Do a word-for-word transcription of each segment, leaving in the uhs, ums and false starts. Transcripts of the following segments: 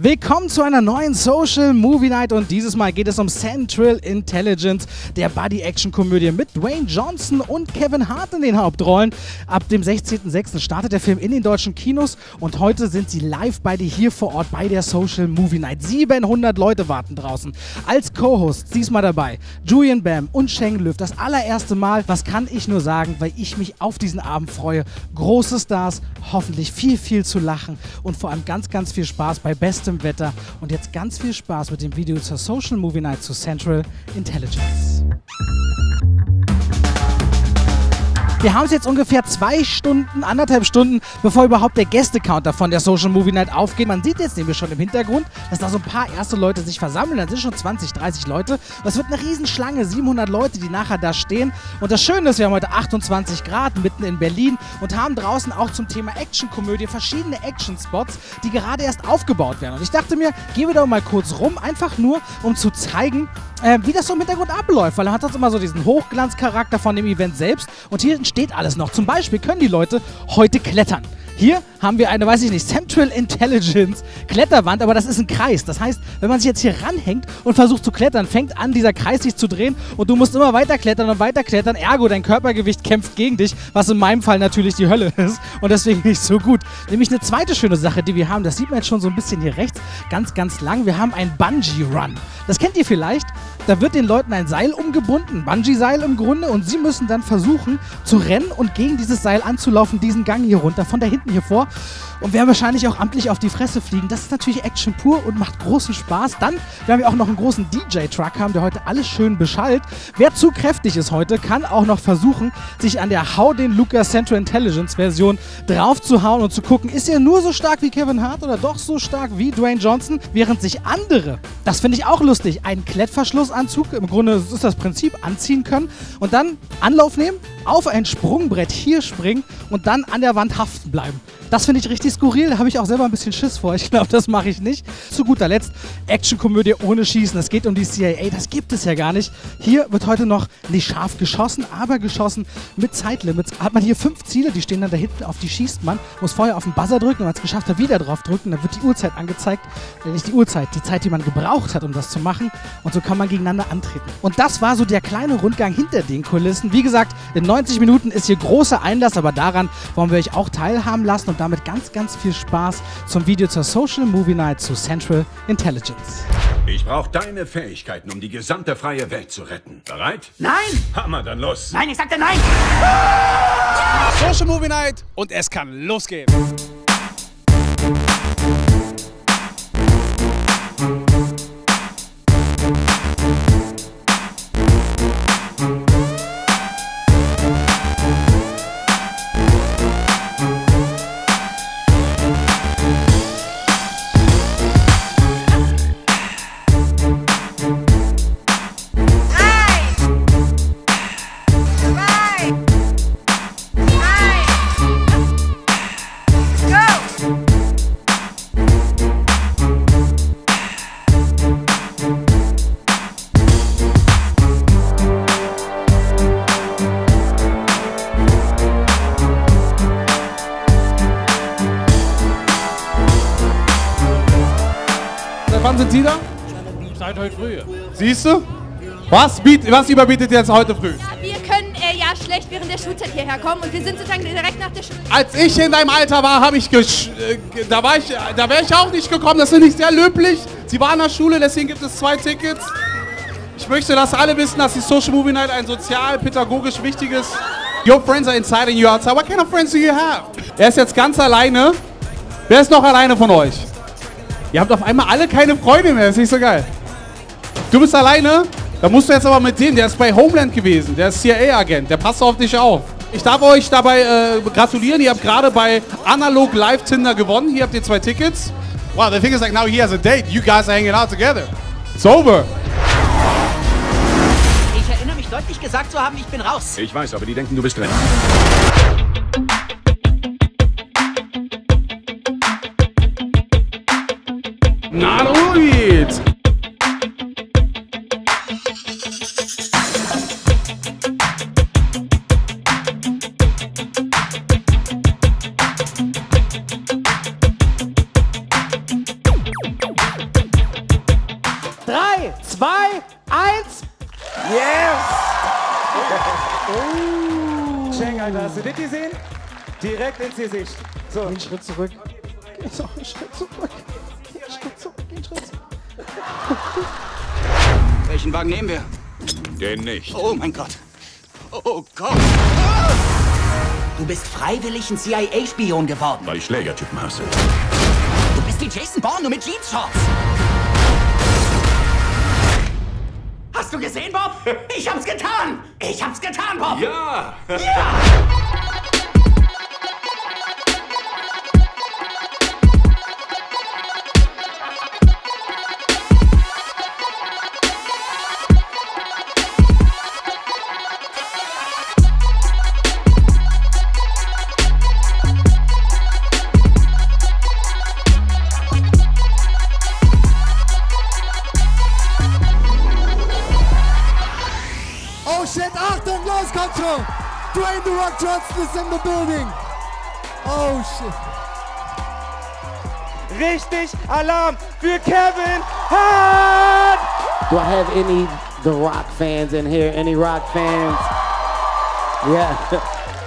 Willkommen zu einer neuen Social Movie Night und dieses Mal geht es um Central Intelligence, der Buddy-Action-Komödie mit Dwayne Johnson und Kevin Hart in den Hauptrollen. Ab dem sechzehnten sechsten startet der Film in den deutschen Kinos und heute sind sie live beide hier vor Ort bei der Social Movie Night. siebenhundert Leute warten draußen. Als Co-Hosts diesmal dabei Julian Bam und Cheng Loew. Das allererste Mal, was kann ich nur sagen, weil ich mich auf diesen Abend freue. Große Stars, hoffentlich viel, viel zu lachen und vor allem ganz, ganz viel Spaß bei besten Wetter. Und jetzt ganz viel Spaß mit dem Video zur Social Movie Night zu Central Intelligence. Wir haben es jetzt ungefähr zwei Stunden, anderthalb Stunden, bevor überhaupt der Gäste-Counter von der Social Movie Night aufgeht. Man sieht jetzt nämlich schon im Hintergrund, dass da so ein paar erste Leute sich versammeln. Da sind schon zwanzig, dreißig Leute. Das wird eine Riesenschlange, siebenhundert Leute, die nachher da stehen. Und das Schöne ist, wir haben heute achtundzwanzig Grad mitten in Berlin und haben draußen auch zum Thema Action-Komödie verschiedene Action-Spots, die gerade erst aufgebaut werden. Und ich dachte mir, gehen wir doch mal kurz rum, einfach nur, um zu zeigen, äh, wie das so im Hintergrund abläuft. Weil dann hat das immer so diesen Hochglanzcharakter von dem Event selbst. Und hier steht alles noch. Zum Beispiel können die Leute heute klettern. Hier haben wir eine, weiß ich nicht, Central Intelligence Kletterwand, aber das ist ein Kreis. Das heißt, wenn man sich jetzt hier ranhängt und versucht zu klettern, fängt an, dieser Kreis sich zu drehen und du musst immer weiter klettern und weiter klettern. Ergo, dein Körpergewicht kämpft gegen dich, was in meinem Fall natürlich die Hölle ist und deswegen nicht so gut. Nämlich eine zweite schöne Sache, die wir haben, das sieht man jetzt schon so ein bisschen hier rechts, ganz, ganz lang. Wir haben einen Bungee-Run. Das kennt ihr vielleicht. Da wird den Leuten ein Seil umgebunden, Bungee-Seil im Grunde, und sie müssen dann versuchen zu rennen und gegen dieses Seil anzulaufen, diesen Gang hier runter, von da hinten hier vor, und werden wahrscheinlich auch amtlich auf die Fresse fliegen. Das ist natürlich Action pur und macht großen Spaß. Dann werden wir auch noch einen großen D J-Truck haben, der heute alles schön beschallt. Wer zu kräftig ist heute, kann auch noch versuchen, sich an der Hau den Lukas Central Intelligence Version draufzuhauen und zu gucken, ist er nur so stark wie Kevin Hart oder doch so stark wie Dwayne Johnson, während sich andere, das finde ich auch lustig, einen Klettverschluss Anzug, im Grunde ist das Prinzip, anziehen können und dann Anlauf nehmen, auf ein Sprungbrett hier springen und dann an der Wand haften bleiben. Das finde ich richtig skurril, da habe ich auch selber ein bisschen Schiss vor. Ich glaube, das mache ich nicht. Zu guter Letzt, Actionkomödie ohne Schießen. Es geht um die C I A, das gibt es ja gar nicht. Hier wird heute noch nicht scharf geschossen, aber geschossen mit Zeitlimits. Hat man hier fünf Ziele, die stehen dann da hinten, auf die schießt man. Muss vorher auf den Buzzer drücken, wenn man es geschafft hat, wieder drauf drücken. Dann wird die Uhrzeit angezeigt, äh, nicht die Uhrzeit, die Zeit, die man gebraucht hat, um das zu machen. Und so kann man gegeneinander antreten. Und das war so der kleine Rundgang hinter den Kulissen. Wie gesagt, in neunzig Minuten ist hier großer Einlass, aber daran wollen wir euch auch teilhaben lassen. Und damit ganz, ganz viel Spaß zum Video zur Social Movie Night zu Central Intelligence. Ich brauche deine Fähigkeiten, um die gesamte freie Welt zu retten. Bereit? Nein! Hammer, dann los! Nein, ich sagte nein! Ah! Social Movie Night und es kann losgehen! Wann sind Sie da? Seit heute früh. Siehst du? Was, was überbietet ihr jetzt heute früh? Ja, wir können äh, ja schlecht während der Schulzeit hierher kommen und wir sind sozusagen direkt nach der Schule. Als ich in deinem Alter war, habe ich, gesch äh, da war ich, da wäre ich auch nicht gekommen. Das finde ich sehr löblich. Sie war in der Schule, deswegen gibt es zwei Tickets. Ich möchte, dass alle wissen, dass die Social Movie Night ein sozial-pädagogisch wichtiges. Your friends are inside and you're outside. What kind of friends do you have? Er ist jetzt ganz alleine. Wer ist noch alleine von euch? Ihr habt auf einmal alle keine Freunde mehr, das ist nicht so geil. Du bist alleine? Da musst du jetzt aber mit dem, der ist bei Homeland gewesen, der ist C I A-Agent, der passt auf dich auf. Ich darf euch dabei äh, gratulieren, ihr habt gerade bei Analog Live Tinder gewonnen, hier habt ihr zwei Tickets. Wow, the thing is like now he has a date, you guys are hanging out together. It's over. Ich erinnere mich deutlich gesagt zu haben, ich bin raus. Ich weiß, aber die denken, du bist drin. Na, ruhig! drei, zwei, eins. Yes! Cheng, Alter, hast du das gesehen? Direkt ins Gesicht. So. Einen Schritt zurück. Geh so, einen Schritt zurück. Geh einen Schritt zurück. Geh einen Schritt zurück. Welchen Wagen nehmen wir? Den nicht. Oh mein Gott. Oh Gott. Ah! Du bist freiwillig ein C I A-Spion geworden. Weil ich Schlägertypen hasse. Du bist wie Jason Bourne, nur mit Leadshots. Hast du gesehen, Bob? Ich hab's getan! Ich hab's getan, Bob! Ja! Ja! Achtung, Lost Control! Dwayne The Rock Johnson is in the building! Oh shit! Richtig Alarm für Kevin Hart! Do I have any The Rock fans in here? Any Rock fans? Yeah,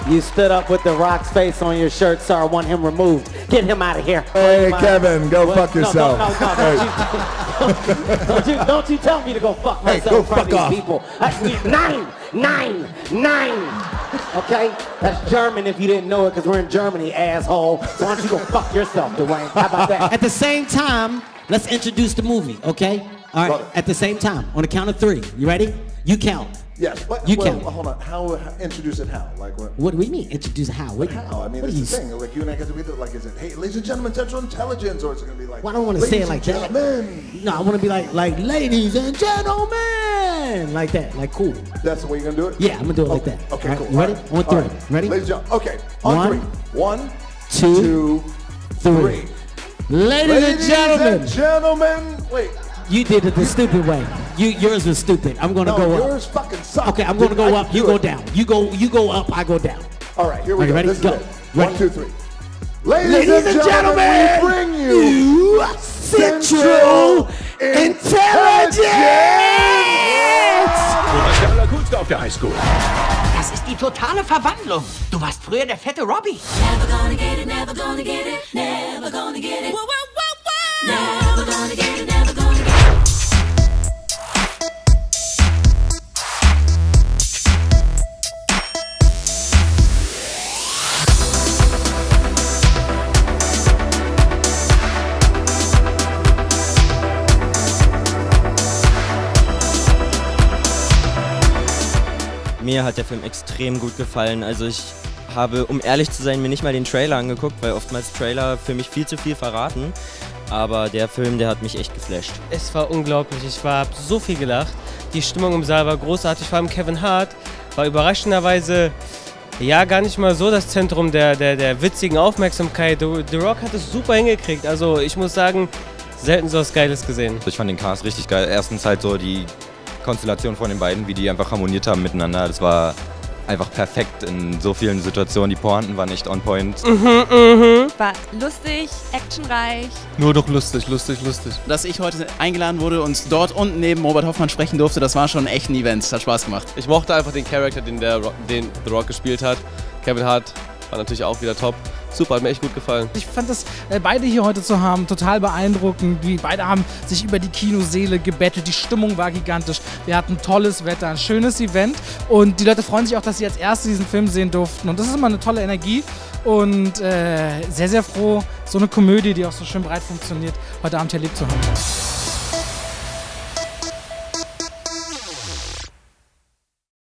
you stood up with The Rock's face on your shirt, sir. I want him removed. Get him out of here. Hey, Kevin, go what? fuck yourself. No, no, no, no, hey. don't, you, don't you tell me to go fuck myself hey, go in front fuck of these people. That's nine, nine, nine. Okay? That's German if you didn't know it, because we're in Germany, asshole. So why don't you go fuck yourself, Dwayne? How about that? At the same time, let's introduce the movie, okay? All right, at the same time, on the count of three. You ready? You count. Yes, but you well, hold on. How, how introduce it? How? Like what? What do we mean? Introduce how? What, how? I mean, it's the thing. Like you and I get to be like, is it, hey, ladies and gentlemen, Central Intelligence, or is it gonna be like? Well, I don't want to say it like that. No, I want to be like, like, ladies and gentlemen, like that, like cool. That's the way you're gonna do it. Yeah, I'm gonna do it okay. like that. Okay, right, cool. Ready? Right. On three. Right. Ready? Ladies and gentlemen. Okay. On One, three. One, two, two three. three. Ladies, ladies and gentlemen. And gentlemen, wait. You did it the stupid way. You, yours was stupid. I'm gonna no, go yours up. Yours fucking sucks. Okay, I'm gonna go I up. You go it. down. You go. You go up. I go down. All right, here we okay, go. Ready? This go. Is it. Ready? One, two, three. Ladies, Ladies and gentlemen, gentlemen, we bring you Central Intelligence. Du warst der Allercoolste auf der Highschool. Das ist die totale Verwandlung. Du warst früher der fette Robbie. Never gonna get it. Never gonna get it. Never gonna get it. Whoa, whoa, whoa, whoa. Never gonna get it. Never gonna get it. Mir hat der Film extrem gut gefallen, also ich habe, um ehrlich zu sein, mir nicht mal den Trailer angeguckt, weil oftmals Trailer für mich viel zu viel verraten, aber der Film, der hat mich echt geflasht. Es war unglaublich, ich habe so viel gelacht, die Stimmung im Saal war großartig, vor allem Kevin Hart war überraschenderweise ja gar nicht mal so das Zentrum der, der, der witzigen Aufmerksamkeit. The Rock hat es super hingekriegt, also ich muss sagen, selten so was Geiles gesehen. Ich fand den Cast richtig geil, erstens halt so die Konstellation von den beiden, wie die einfach harmoniert haben miteinander. Das war einfach perfekt in so vielen Situationen. Die Pointen waren echt on point. Mhm, mhm. War lustig, actionreich. Nur doch lustig, lustig, lustig. Dass ich heute eingeladen wurde und dort unten neben Robert Hofmann sprechen durfte, das war schon echt ein Event. Das hat Spaß gemacht. Ich mochte einfach den Charakter, den, der Rock, den The Rock gespielt hat. Kevin Hart war natürlich auch wieder top. Super, hat mir echt gut gefallen. Ich fand das, beide hier heute zu haben, total beeindruckend. Die beide haben sich über die Kinoseele gebettelt. Die Stimmung war gigantisch. Wir hatten tolles Wetter, ein schönes Event. Und die Leute freuen sich auch, dass sie als Erste diesen Film sehen durften. Und das ist immer eine tolle Energie. Und äh, sehr, sehr froh, so eine Komödie, die auch so schön breit funktioniert, heute Abend hier erlebt zu haben.